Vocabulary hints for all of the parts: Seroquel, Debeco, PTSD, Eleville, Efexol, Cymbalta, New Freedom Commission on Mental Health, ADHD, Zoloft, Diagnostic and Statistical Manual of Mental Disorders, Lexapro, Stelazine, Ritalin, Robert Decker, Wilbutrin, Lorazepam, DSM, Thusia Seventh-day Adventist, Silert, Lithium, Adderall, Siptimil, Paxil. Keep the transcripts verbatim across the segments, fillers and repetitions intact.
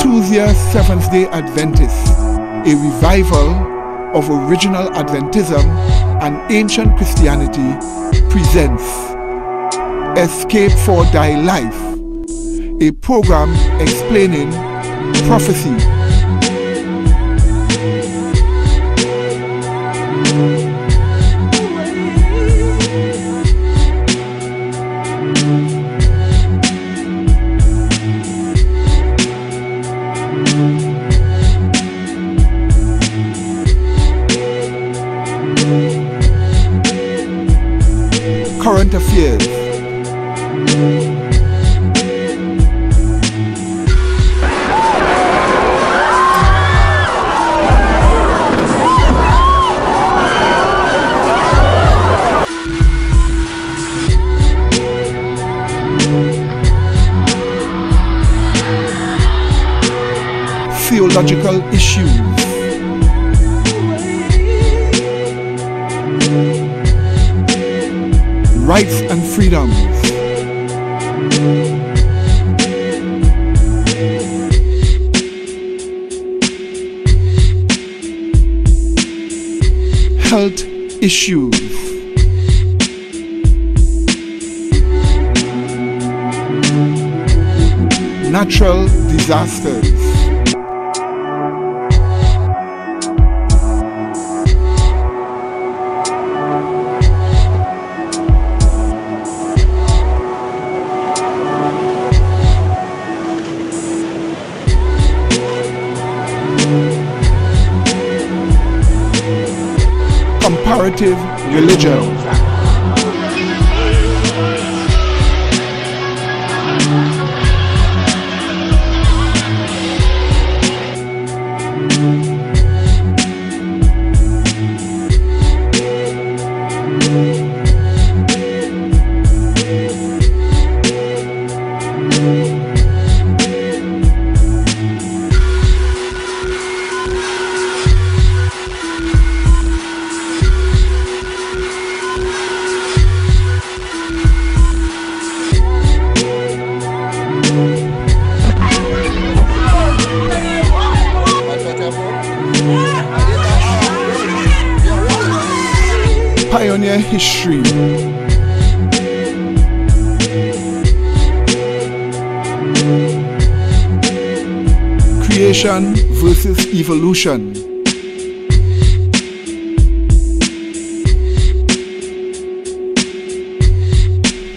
Thusia Seventh-day Adventist, a revival of original Adventism and ancient Christianity, presents Escape For Thy Life, a program explaining prophecy. Current affairs. Theological issues. Rights and freedoms. Health issues. Natural disasters. Comparative religion. Pioneer history. Creation versus evolution.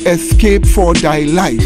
Escape for Thy Life.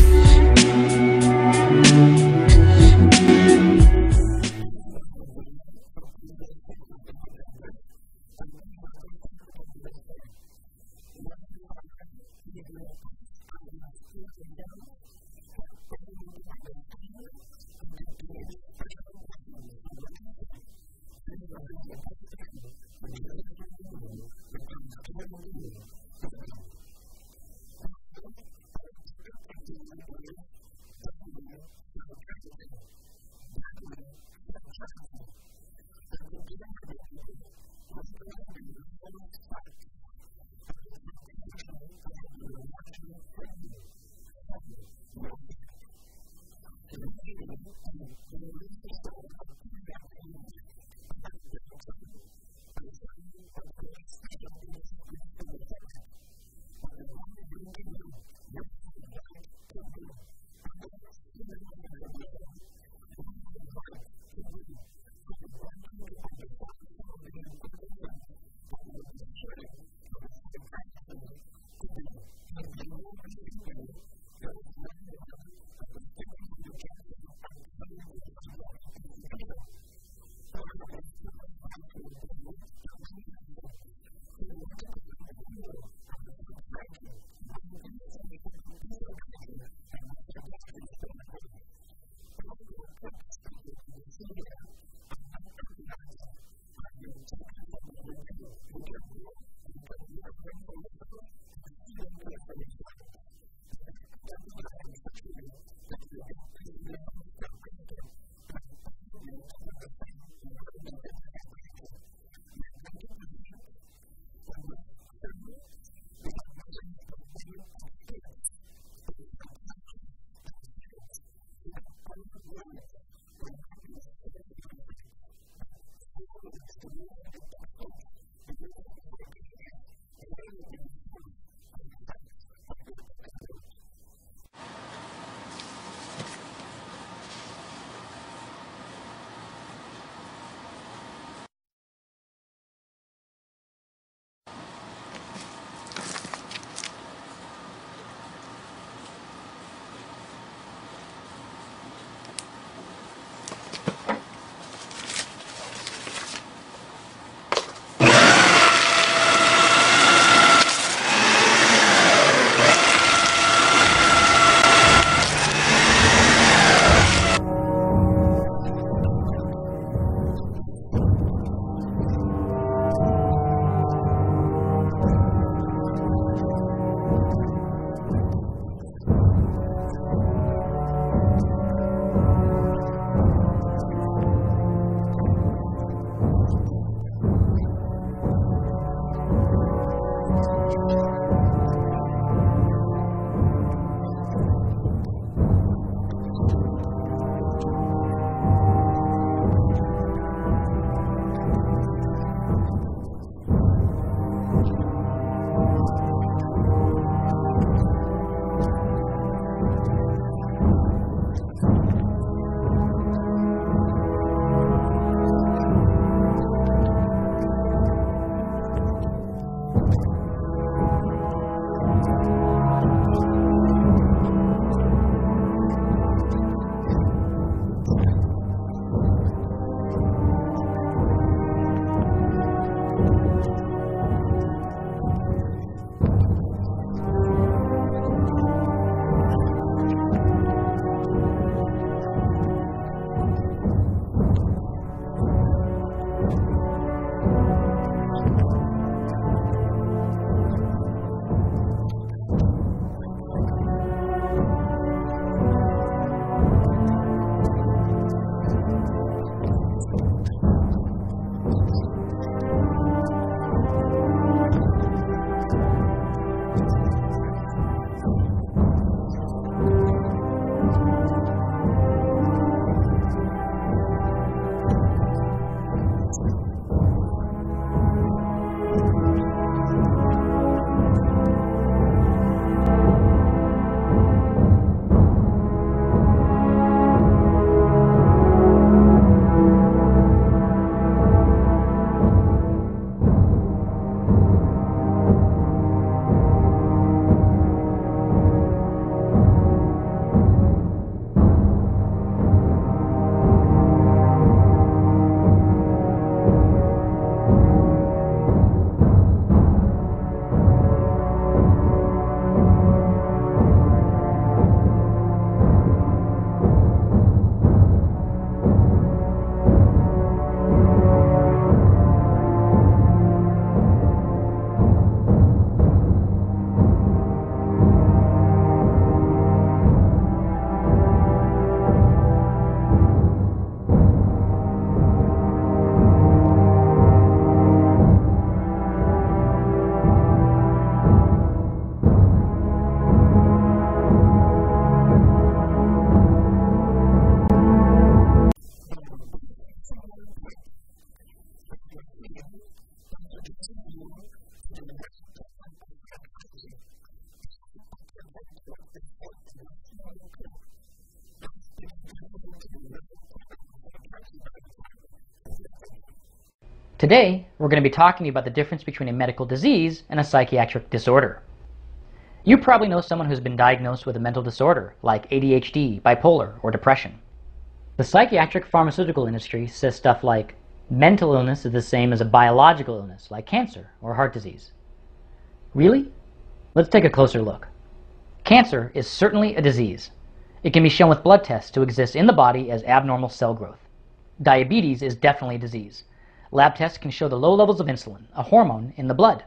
Today, we're going to be talking to you about the difference between a medical disease and a psychiatric disorder. You probably know someone who's been diagnosed with a mental disorder like A D H D, bipolar, or depression. The psychiatric pharmaceutical industry says stuff like mental illness is the same as a biological illness like cancer or heart disease. Really? Let's take a closer look. Cancer is certainly a disease. It can be shown with blood tests to exist in the body as abnormal cell growth. Diabetes is definitely a disease. Lab tests can show the low levels of insulin, a hormone, in the blood.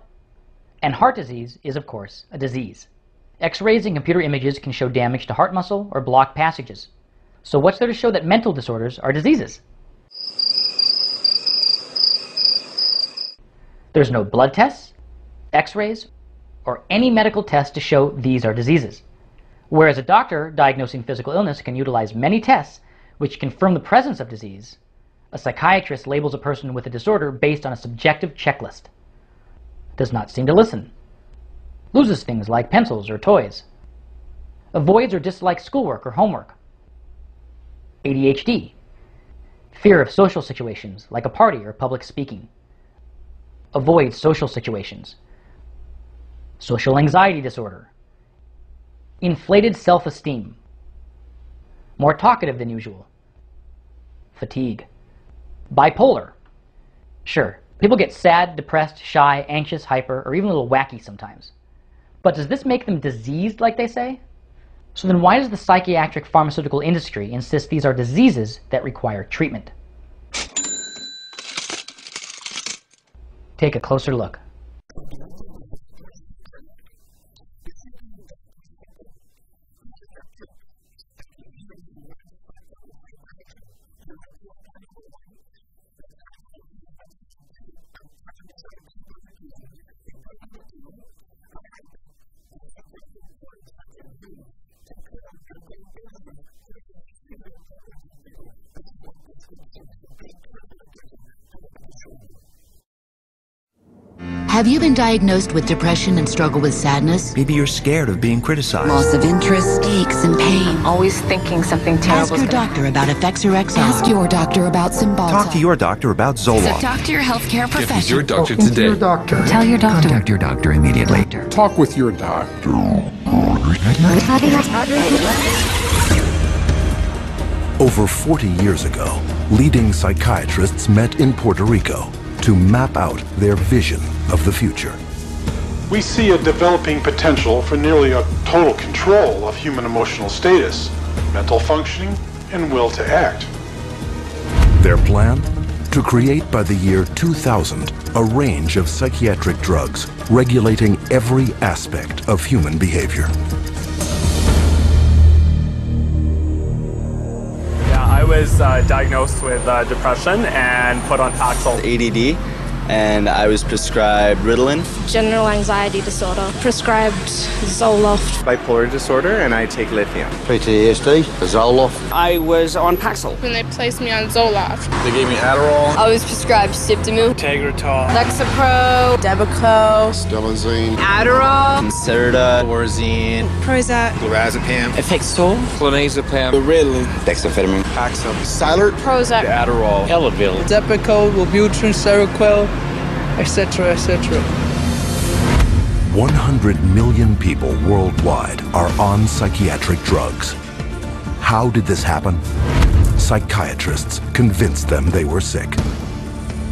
And heart disease is, of course, a disease. X-rays and computer images can show damage to heart muscle or blocked passages. So what's there to show that mental disorders are diseases? There's no blood tests, X-rays, or any medical test to show these are diseases. Whereas a doctor diagnosing physical illness can utilize many tests which confirm the presence of disease, a psychiatrist labels a person with a disorder based on a subjective checklist. Does not seem to listen, loses things like pencils or toys, avoids or dislikes schoolwork or homework, A D H D, fear of social situations like a party or public speaking, avoids social situations, social anxiety disorder, inflated self-esteem, more talkative than usual, fatigue, bipolar. Sure. People get sad, depressed, shy, anxious, hyper, or even a little wacky sometimes. But does this make them diseased like they say? So then why does the psychiatric pharmaceutical industry insist these are diseases that require treatment? Take a closer look. Have you been diagnosed with depression and struggle with sadness? Maybe you're scared of being criticized. Loss of interest, aches, and pain. I'm always thinking something terrible. Ask your doctor about Effexor X R. Ask your doctor about Cymbalta. Talk to your doctor about Zoloft. So talk to your healthcare professional. Get your doctor today. Your doctor. Tell your doctor. Contact your doctor immediately. Talk with your doctor. Over forty years ago, leading psychiatrists met in Puerto Rico to map out their vision of the future. We see a developing potential for nearly a total control of human emotional status, mental functioning, and will to act. Their plan? To create by the year two thousand a range of psychiatric drugs regulating every aspect of human behavior. I was uh, diagnosed with uh, depression and put on Paxil. A D D, and I was prescribed Ritalin. General anxiety disorder. Prescribed Zoloft. Bipolar disorder, and I take Lithium. P T S D, Zoloft. I was on Paxil. When they placed me on Zoloft. They gave me Adderall. I was prescribed Siptimil. Tegretol. Lexapro. Debeco. Stelazine. Adderall. Serda. Orzean. Prozac. Lorazepam. Efexol. Clonazepam. Ritalin. Dextroamphetamine. Paxil. Silert. Prozac. Adderall. Eleville. Debeco. Wilbutrin. Seroquel. Etc. Etc. one hundred million people worldwide are on psychiatric drugs. How did this happen? Psychiatrists convinced them they were sick.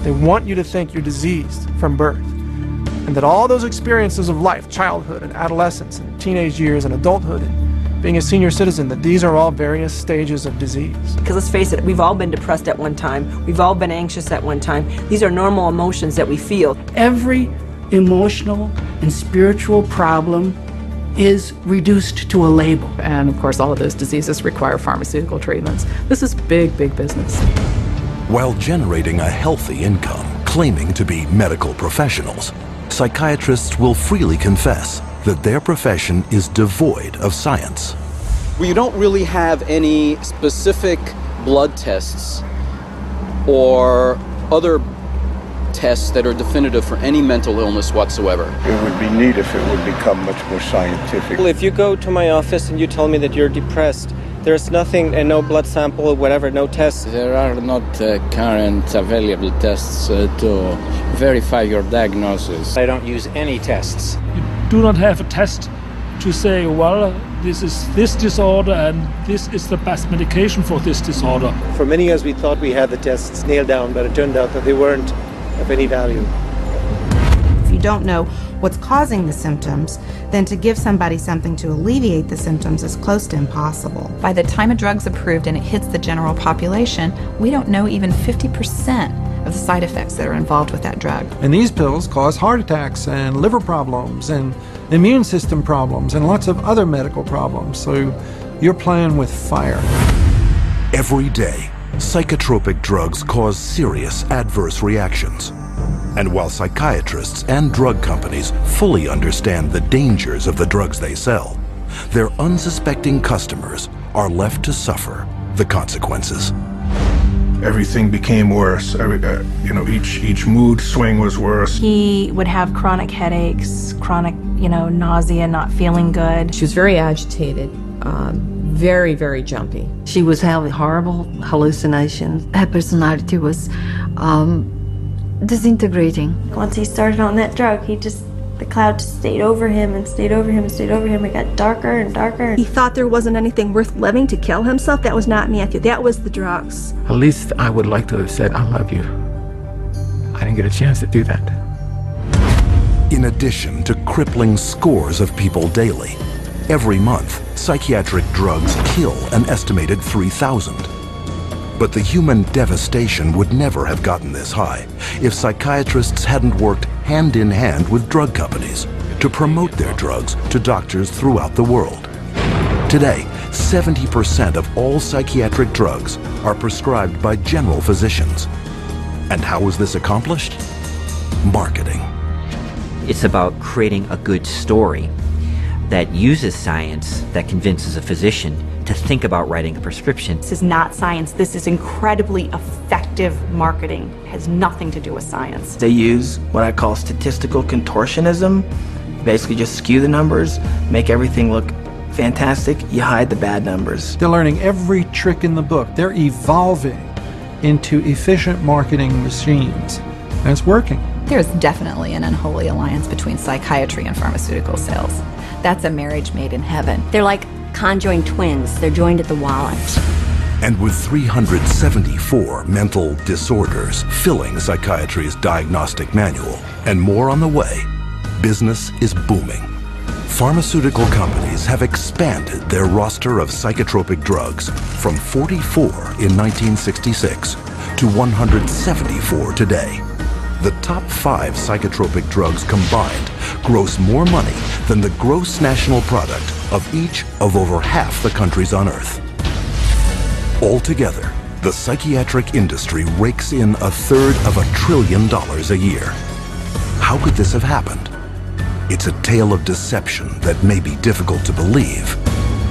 They want you to think you're diseased from birth, and that all those experiences of life, childhood and adolescence and teenage years and adulthood and being a senior citizen, that these are all various stages of disease. Because let's face it, we've all been depressed at one time. We've all been anxious at one time. These are normal emotions that we feel. Every emotional and spiritual problem is reduced to a label. And of course, all of those diseases require pharmaceutical treatments. This is big, big business. While generating a healthy income, claiming to be medical professionals, psychiatrists will freely confess that their profession is devoid of science. We don't really have any specific blood tests or other tests that are definitive for any mental illness whatsoever. It would be neat if it would become much more scientific. Well, if you go to my office and you tell me that you're depressed, There's nothing and no blood sample, whatever, no tests. There are not uh, current available tests uh, to verify your diagnosis. I don't use any tests. You do not have a test to say, well, this is this disorder and this is the best medication for this disorder. For many years we thought we had the tests nailed down, but it turned out that they weren't of any value. If you don't know what's causing the symptoms, then to give somebody something to alleviate the symptoms is close to impossible. By the time a drug's approved and it hits the general population, we don't know even fifty percent of the side effects that are involved with that drug. And these pills cause heart attacks and liver problems and immune system problems and lots of other medical problems, so you're playing with fire. Every day, psychotropic drugs cause serious adverse reactions. And while psychiatrists and drug companies fully understand the dangers of the drugs they sell, their unsuspecting customers are left to suffer the consequences. Everything became worse. Every, uh, you know, each each mood swing was worse. He would have chronic headaches, chronic, you know, nausea, not feeling good. She was very agitated, um, very, very jumpy. She was having horrible hallucinations. Her personality was um, disintegrating. Once he started on that drug, he just, the cloud just stayed over him and stayed over him and stayed over him. It got darker and darker. He thought there wasn't anything worth living to kill himself. That was not Matthew. That was the drugs. At least I would like to have said, I love you. I didn't get a chance to do that. In addition to crippling scores of people daily, every month, psychiatric drugs kill an estimated three thousand. But the human devastation would never have gotten this high if psychiatrists hadn't worked hand in hand with drug companies to promote their drugs to doctors throughout the world. Today, seventy percent of all psychiatric drugs are prescribed by general physicians. And how was this accomplished? Marketing. It's about creating a good story that uses science, that convinces a physician to think about writing a prescription. This is not science. This is incredibly effective marketing. It has nothing to do with science. They use what I call statistical contortionism. Basically just skew the numbers, make everything look fantastic. You hide the bad numbers. They're learning every trick in the book. They're evolving into efficient marketing machines. And it's working. There's definitely an unholy alliance between psychiatry and pharmaceutical sales. That's a marriage made in heaven. They're like conjoined twins. They're joined at the wallet. And with three hundred seventy-four mental disorders filling psychiatry's diagnostic manual and more on the way, business is booming. Pharmaceutical companies have expanded their roster of psychotropic drugs from forty-four in nineteen sixty-six to one hundred seventy-four today. The top five psychotropic drugs combined gross more money than the gross national product of each of over half the countries on Earth. Altogether, the psychiatric industry rakes in a third of a trillion dollars a year. How could this have happened? It's a tale of deception that may be difficult to believe,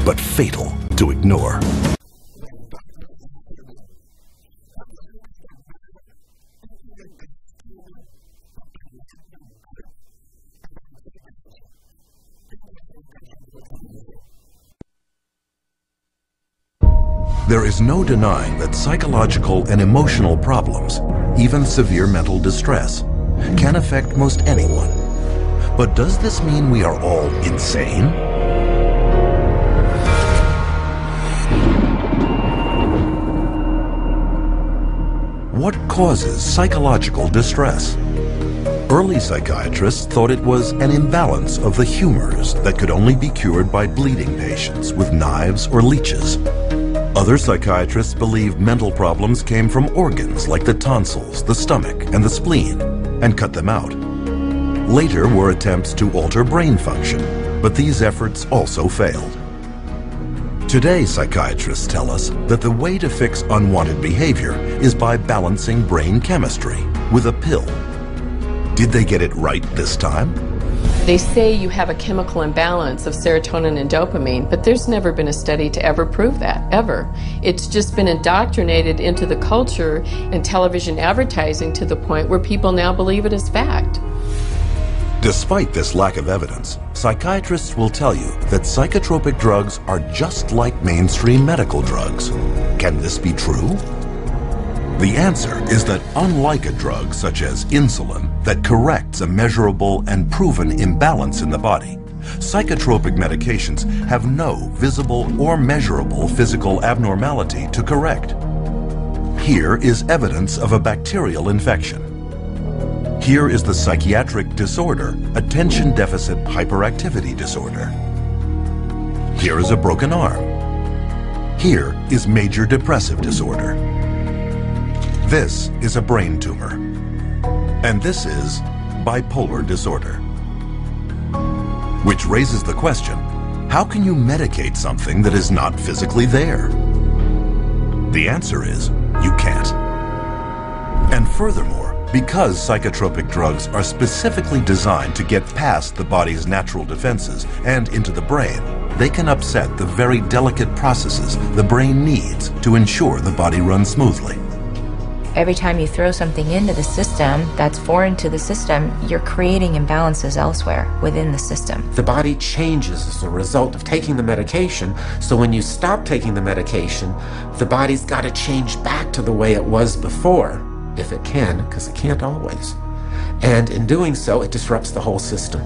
but fatal to ignore. There is no denying that psychological and emotional problems, even severe mental distress, can affect most anyone. But does this mean we are all insane? What causes psychological distress? Early psychiatrists thought it was an imbalance of the humors that could only be cured by bleeding patients with knives or leeches. Other psychiatrists believed mental problems came from organs like the tonsils, the stomach, and the spleen, and cut them out. Later were attempts to alter brain function, but these efforts also failed. Today, psychiatrists tell us that the way to fix unwanted behavior is by balancing brain chemistry with a pill. Did they get it right this time? They say you have a chemical imbalance of serotonin and dopamine, but there's never been a study to ever prove that, ever. It's just been indoctrinated into the culture and television advertising to the point where people now believe it is fact. Despite this lack of evidence, psychiatrists will tell you that psychotropic drugs are just like mainstream medical drugs. Can this be true? The answer is that unlike a drug such as insulin that corrects a measurable and proven imbalance in the body, psychotropic medications have no visible or measurable physical abnormality to correct. Here is evidence of a bacterial infection. Here is the psychiatric disorder, attention deficit hyperactivity disorder. Here is a broken arm. Here is major depressive disorder. This is a brain tumor, and this is bipolar disorder. Which raises the question, how can you medicate something that is not physically there? The answer is, you can't. And furthermore, because psychotropic drugs are specifically designed to get past the body's natural defenses and into the brain, they can upset the very delicate processes the brain needs to ensure the body runs smoothly. Every time you throw something into the system that's foreign to the system, you're creating imbalances elsewhere within the system. The body changes as a result of taking the medication, so when you stop taking the medication, the body's got to change back to the way it was before, if it can, because it can't always. And in doing so, it disrupts the whole system.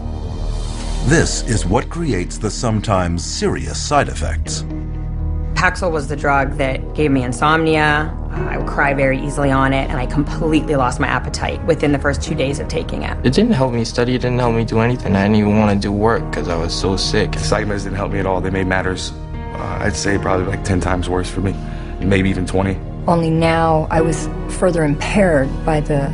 This is what creates the sometimes serious side effects. Paxil was the drug that gave me insomnia. I would cry very easily on it, and I completely lost my appetite within the first two days of taking it. It didn't help me study, it didn't help me do anything. I didn't even want to do work because I was so sick. The side effects didn't help me at all. They made matters, uh, I'd say, probably like ten times worse for me, maybe even twenty. Only now I was further impaired by the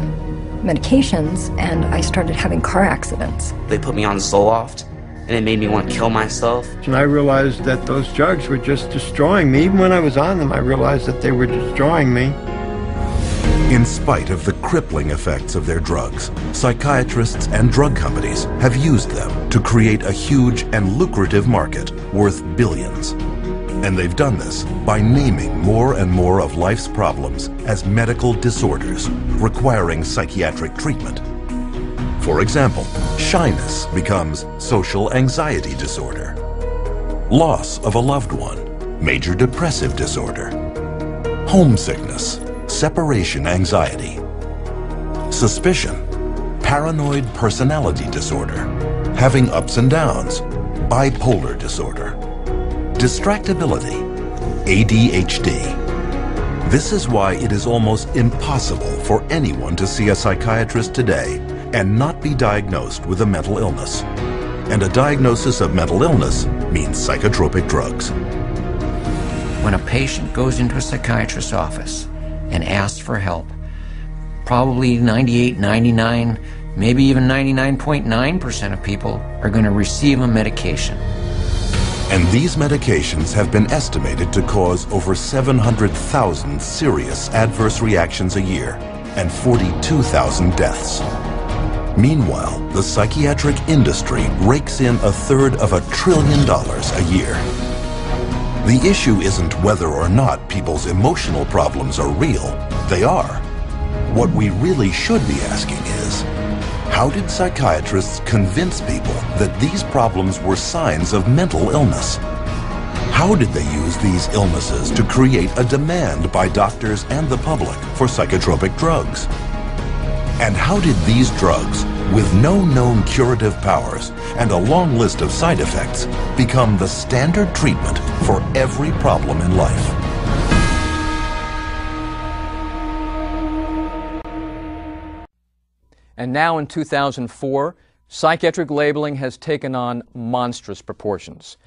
medications, and I started having car accidents. They put me on Zoloft, and it made me want to kill myself. And I realized that those drugs were just destroying me. Even when I was on them, I realized that they were destroying me. In spite of the crippling effects of their drugs, psychiatrists and drug companies have used them to create a huge and lucrative market worth billions. And they've done this by naming more and more of life's problems as medical disorders requiring psychiatric treatment. For example, shyness becomes social anxiety disorder, loss of a loved one, major depressive disorder, homesickness, separation anxiety, suspicion, paranoid personality disorder, having ups and downs, bipolar disorder, distractibility, A D H D. This is why it is almost impossible for anyone to see a psychiatrist today and not be diagnosed with a mental illness. And a diagnosis of mental illness means psychotropic drugs. When a patient goes into a psychiatrist's office and asks for help, probably ninety-eight, ninety-nine, maybe even ninety-nine point nine percent of people are going to receive a medication. And these medications have been estimated to cause over seven hundred thousand serious adverse reactions a year and forty-two thousand deaths. Meanwhile, the psychiatric industry rakes in a third of a trillion dollars a year. The issue isn't whether or not people's emotional problems are real. They are. What we really should be asking is, how did psychiatrists convince people that these problems were signs of mental illness? How did they use these illnesses to create a demand by doctors and the public for psychotropic drugs? And how did these drugs, with no known curative powers and a long list of side effects, become the standard treatment for every problem in life? And now in two thousand four, psychiatric labeling has taken on monstrous proportions.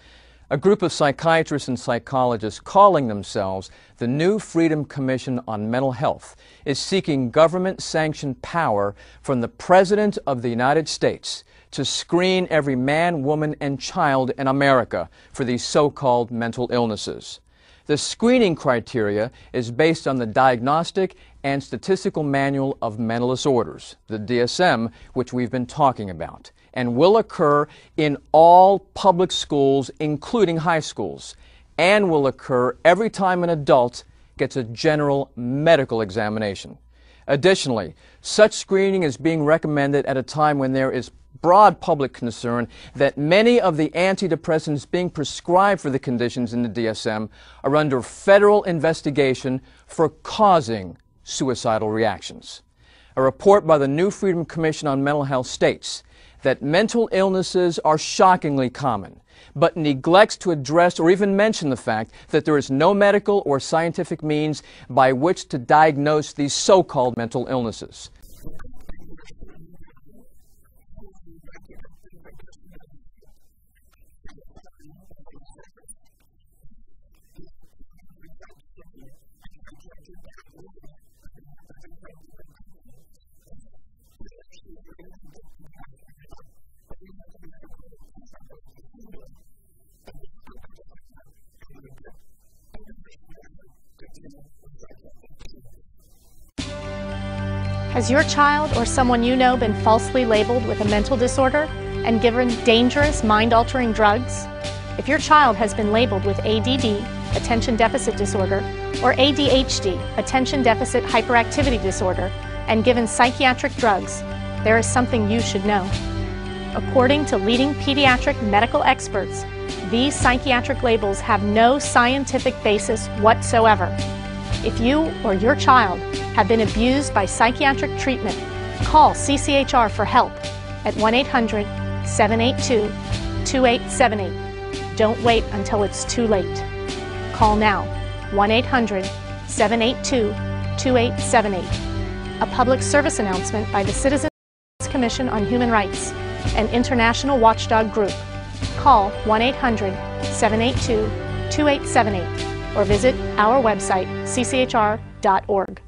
A group of psychiatrists and psychologists calling themselves the New Freedom Commission on Mental Health is seeking government-sanctioned power from the President of the United States to screen every man, woman, and child in America for these so-called mental illnesses. The screening criteria is based on the Diagnostic and Statistical Manual of Mental Disorders, the D S M, which we've been talking about, and will occur in all public schools, including high schools, and will occur every time an adult gets a general medical examination. Additionally, such screening is being recommended at a time when there is broad public concern that many of the antidepressants being prescribed for the conditions in the D S M are under federal investigation for causing suicidal reactions. A report by the New Freedom Commission on Mental Health states that mental illnesses are shockingly common, but neglects to address or even mention the fact that there is no medical or scientific means by which to diagnose these so-called mental illnesses. Has your child or someone you know been falsely labeled with a mental disorder and given dangerous, mind-altering drugs? If your child has been labeled with A D D, attention deficit disorder, or A D H D, attention deficit hyperactivity disorder, and given psychiatric drugs, there is something you should know. According to leading pediatric medical experts, these psychiatric labels have no scientific basis whatsoever. If you or your child have been abused by psychiatric treatment, call C C H R for help at one eight hundred, seven eight two, two eight seven eight. Don't wait until it's too late. Call now, one eight hundred, seven eight two, two eight seven eight. A public service announcement by the Citizens Commission on Human Rights, an international watchdog group. Call one eight hundred, seven eight two, two eight seven eight. Or visit our website, C C H R dot org.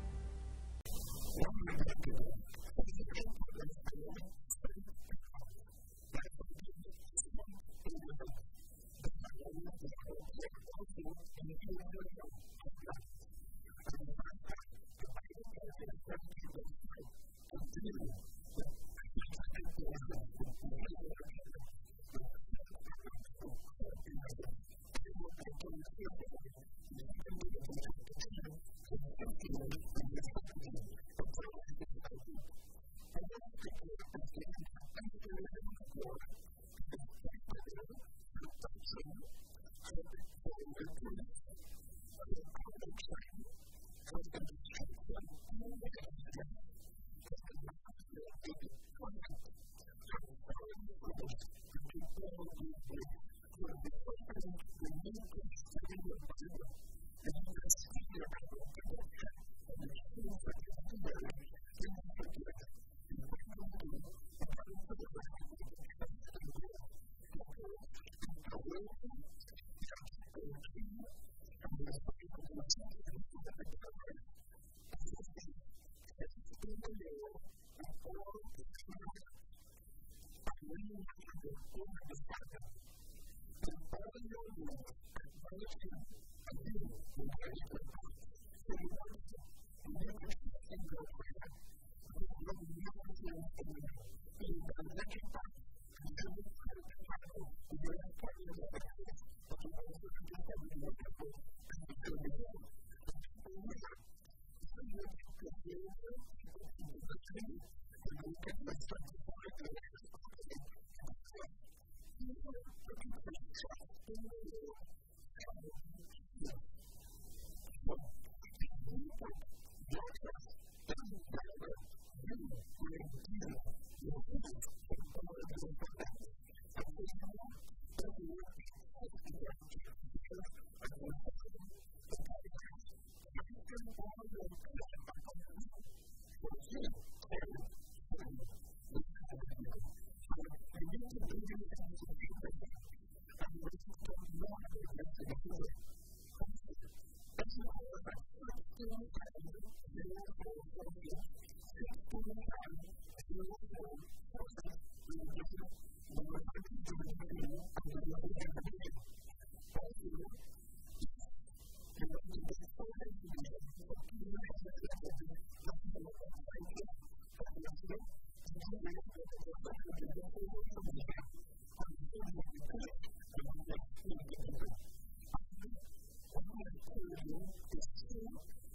Thank you.